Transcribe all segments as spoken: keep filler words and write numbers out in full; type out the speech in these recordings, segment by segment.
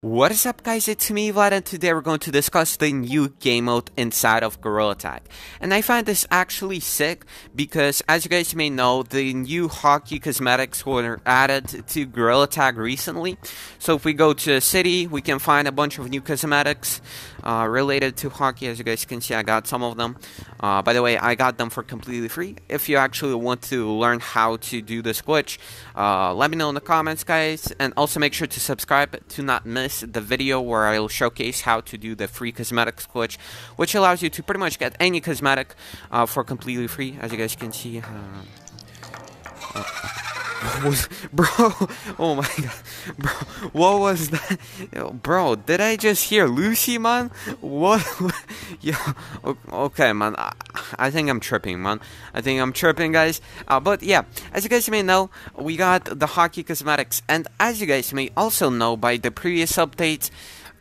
What is up guys, it's me Vlad and today we're going to discuss the new game mode inside of Gorilla Tag. And I find this actually sick because, as you guys may know, the new hockey cosmetics were added to Gorilla Tag recently. So if we go to a city, we can find a bunch of new cosmetics uh, related to hockey. As you guys can see, I got some of them. Uh, by the way, I got them for completely free. If you actually want to learn how to do this glitch, uh, let me know in the comments guys. And also make sure to subscribe to not miss the video where I will showcase how to do the free cosmetics glitch, which allows you to pretty much get any cosmetic uh, for completely free. As you guys can see, uh, uh, was, bro, oh my god, bro, what was that? Yo, bro, did I just hear Lucy, man? What? Yeah, okay, man. I, I think I'm tripping, man. I think I'm tripping, guys. Uh, but yeah, as you guys may know, we got the hockey cosmetics, and as you guys may also know by the previous updates,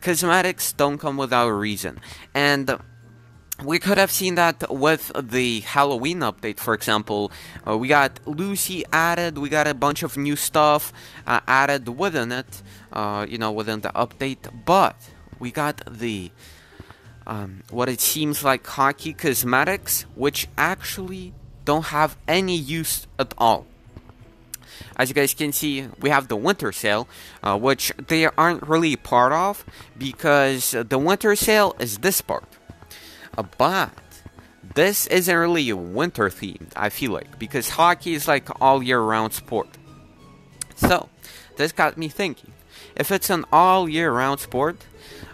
cosmetics don't come without a reason, and Uh, we could have seen that with the Halloween update, for example. Uh, we got Lucy added, we got a bunch of new stuff uh, added within it, uh, you know, within the update, but we got the, um, what it seems like hockey cosmetics, which actually don't have any use at all. As you guys can see, we have the winter sale, uh, which they aren't really part of, because the winter sale is this part. But this isn't really winter themed, I feel like, because hockey is like all year round sport. So this got me thinking, if it's an all year round sport,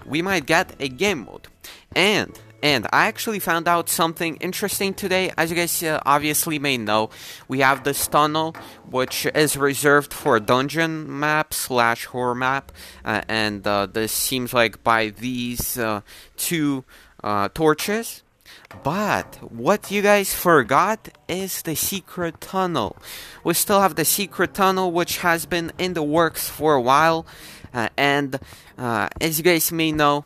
we might get a game mode. And and I actually found out something interesting today. As you guys uh, obviously may know, we have this tunnel which is reserved for dungeon map slash horror map, uh, and uh, this seems like by these uh, two Uh, torches. But what you guys forgot is the secret tunnel. We still have the secret tunnel, which has been in the works for a while, uh, and uh, as you guys may know,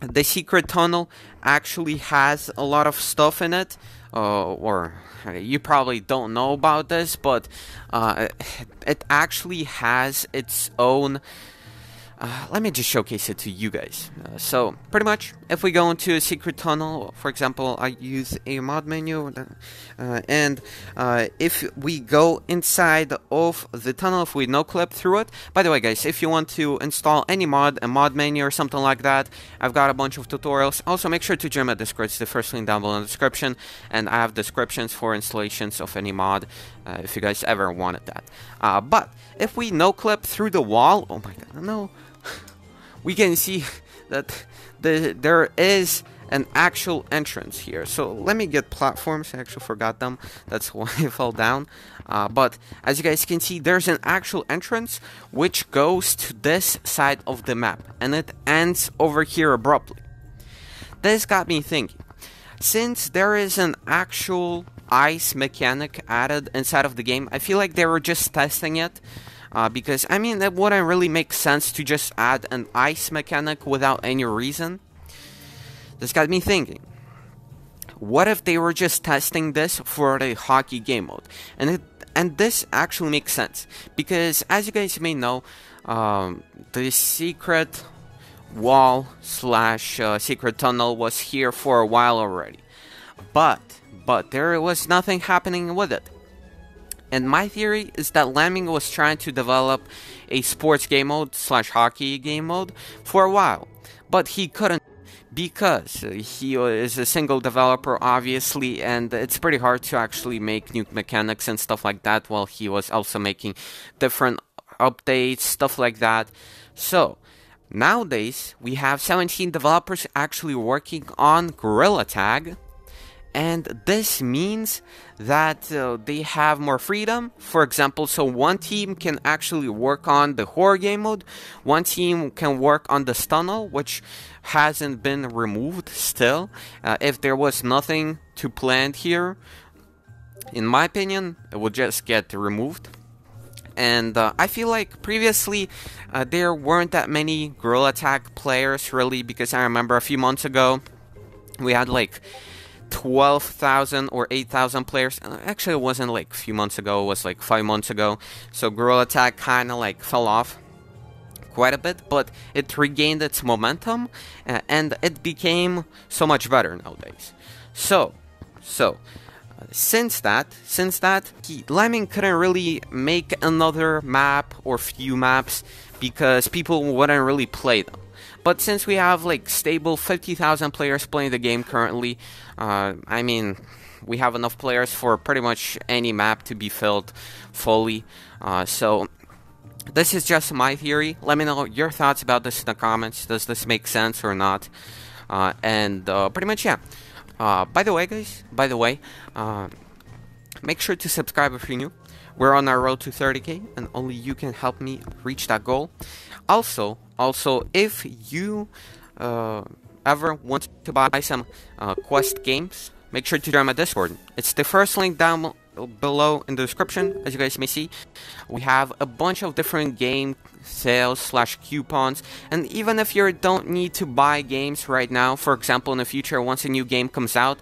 the secret tunnel actually has a lot of stuff in it, uh, or uh, you probably don't know about this, but uh, it actually has its own Uh, let me just showcase it to you guys. Uh, so, pretty much, if we go into a secret tunnel, for example, I use a mod menu, uh, and uh, if we go inside of the tunnel, if we no-clip through it. By the way, guys, if you want to install any mod, a mod menu or something like that, I've got a bunch of tutorials. Also, make sure to join my Discord. It's the first link down below in the description, and I have descriptions for installations of any mod, uh, if you guys ever wanted that. Uh, but, if we no-clip through the wall, oh my god, no. We can see that the, there is an actual entrance here. So let me get platforms. I actually forgot them. That's why I fell down. Uh, but as you guys can see, there's an actual entrance which goes to this side of the map. And it ends over here abruptly. This got me thinking. Since there is an actual ice mechanic added inside of the game, I feel like they were just testing it. Uh, because, I mean, it wouldn't really make sense to just add an ice mechanic without any reason. This got me thinking, what if they were just testing this for the hockey game mode? And it, and this actually makes sense, because as you guys may know, um, the secret wall slash uh, secret tunnel was here for a while already. But, but there was nothing happening with it. And my theory is that Lemming was trying to develop a sports game mode slash hockey game mode for a while, but he couldn't because he is a single developer, obviously, and it's pretty hard to actually make new mechanics and stuff like that while he was also making different updates, stuff like that. So nowadays we have seventeen developers actually working on Gorilla Tag. And this means that uh, they have more freedom. For example, so one team can actually work on the horror game mode. One team can work on the tunnel, which hasn't been removed still. Uh, if there was nothing to plan here, in my opinion, it would just get removed. And uh, I feel like previously uh, there weren't that many Gorilla Tag players really, because I remember a few months ago we had like twelve thousand or eight thousand players. Actually, it wasn't like a few months ago, it was like five months ago. So Gorilla Tag kind of like fell off quite a bit, but it regained its momentum, uh, and it became so much better nowadays. So, so, uh, since that, since that, Lemming couldn't really make another map or few maps because people wouldn't really play them. But since we have like stable fifty thousand players playing the game currently, uh, I mean, we have enough players for pretty much any map to be filled fully. Uh, so this is just my theory. Let me know your thoughts about this in the comments. Does this make sense or not? Uh, and uh, pretty much, yeah. Uh, by the way, guys, by the way, uh, make sure to subscribe if you're new. We're on our road to thirty K, and only you can help me reach that goal. Also, also, if you uh, ever want to buy some uh, Quest games, make sure to join my Discord. It's the first link down below in the description, as you guys may see. We have a bunch of different game sales slash coupons, and even if you don't need to buy games right now, for example, in the future, once a new game comes out,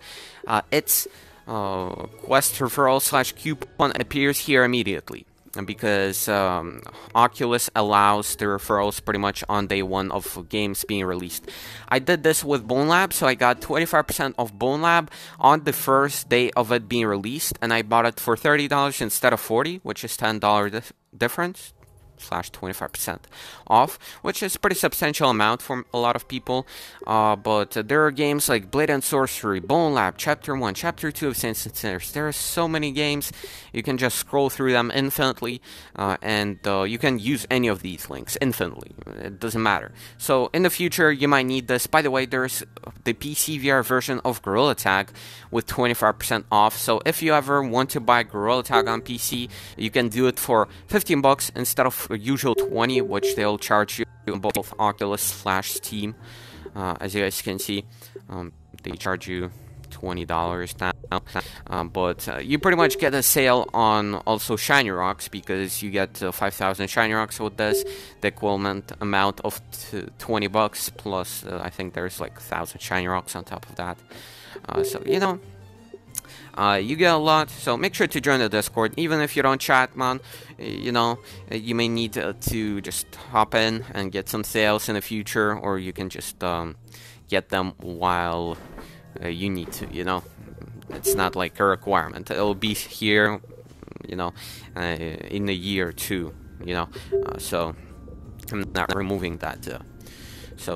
uh, it's Uh, Quest referral slash coupon appears here immediately, because um, Oculus allows the referrals pretty much on day one of games being released. I did this with Bone Lab, so I got twenty-five percent of Bone Lab on the first day of it being released, and I bought it for thirty dollars instead of forty dollars, which is ten dollars dif difference slash twenty-five percent off, which is pretty substantial amount for a lot of people. Uh, but uh, there are games like Blade and Sorcery, Bone Lab, Chapter one, Chapter two of Saints and Sinners. There are so many games. You can just scroll through them infinitely, uh, and uh, you can use any of these links infinitely. It doesn't matter. So in the future, you might need this. By the way, there's the P C V R version of Gorilla Tag with twenty-five percent off. So if you ever want to buy Gorilla Tag on P C, you can do it for fifteen bucks instead of usual twenty, which they'll charge you on both Oculus slash Steam. Uh, as you guys can see, um, they charge you twenty dollars now, um, but uh, you pretty much get a sale on also shiny rocks, because you get uh, five thousand shiny rocks with this, the equivalent amount of twenty bucks, plus uh, I think there's like one thousand shiny rocks on top of that. Uh, so, you know, Uh, you get a lot, so make sure to join the Discord. Even if you don't chat, man, you know, you may need to, to just hop in and get some sales in the future, or you can just um, get them while uh, you need to, you know. It's not like a requirement. It'll be here, you know, uh, in a year or two, you know, uh, so I'm not removing that. Uh, so,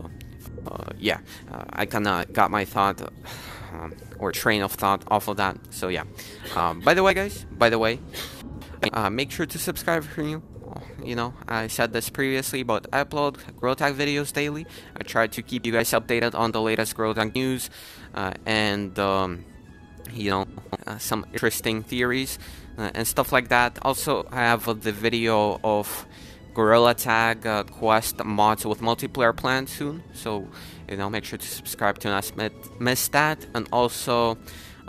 uh, yeah, uh, I kinda got my thought... Uh, Um, or train of thought off of that. So yeah, um, by the way, guys, by the way, uh, make sure to subscribe if you're new. You know, I said this previously, but I upload Gorilla Tag videos daily. I try to keep you guys updated on the latest Gorilla Tag news, uh, and um, you know, uh, some interesting theories uh, and stuff like that. Also, I have uh, the video of Gorilla Tag uh, Quest mods with multiplayer planned soon, so you know, make sure to subscribe to not miss that. And also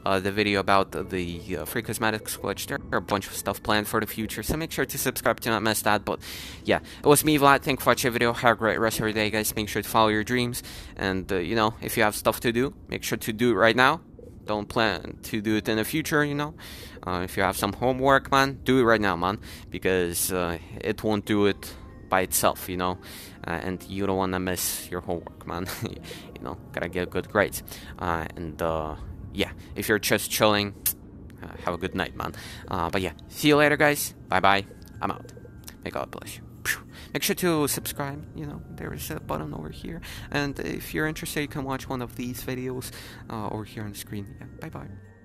uh, the video about the uh, free cosmetics glitch. There are a bunch of stuff planned for the future, so make sure to subscribe to not miss that. But yeah, it was me, Vlad. Thank you for watching the video. Have a great rest of your day, guys. Make sure to follow your dreams, and uh, you know, if you have stuff to do, make sure to do it right now. Don't plan to do it in the future, you know. Uh, if you have some homework, man, do it right now, man, because uh, it won't do it by itself, you know, uh, and you don't want to miss your homework, man. You know, gotta get good grades. Uh, and uh, yeah, if you're just chilling, uh, have a good night, man. Uh, but yeah, see you later, guys. Bye bye. I'm out. May God bless you. Make sure to subscribe, you know, there is a button over here, and if you're interested, you can watch one of these videos uh, over here on the screen. Yeah, bye bye.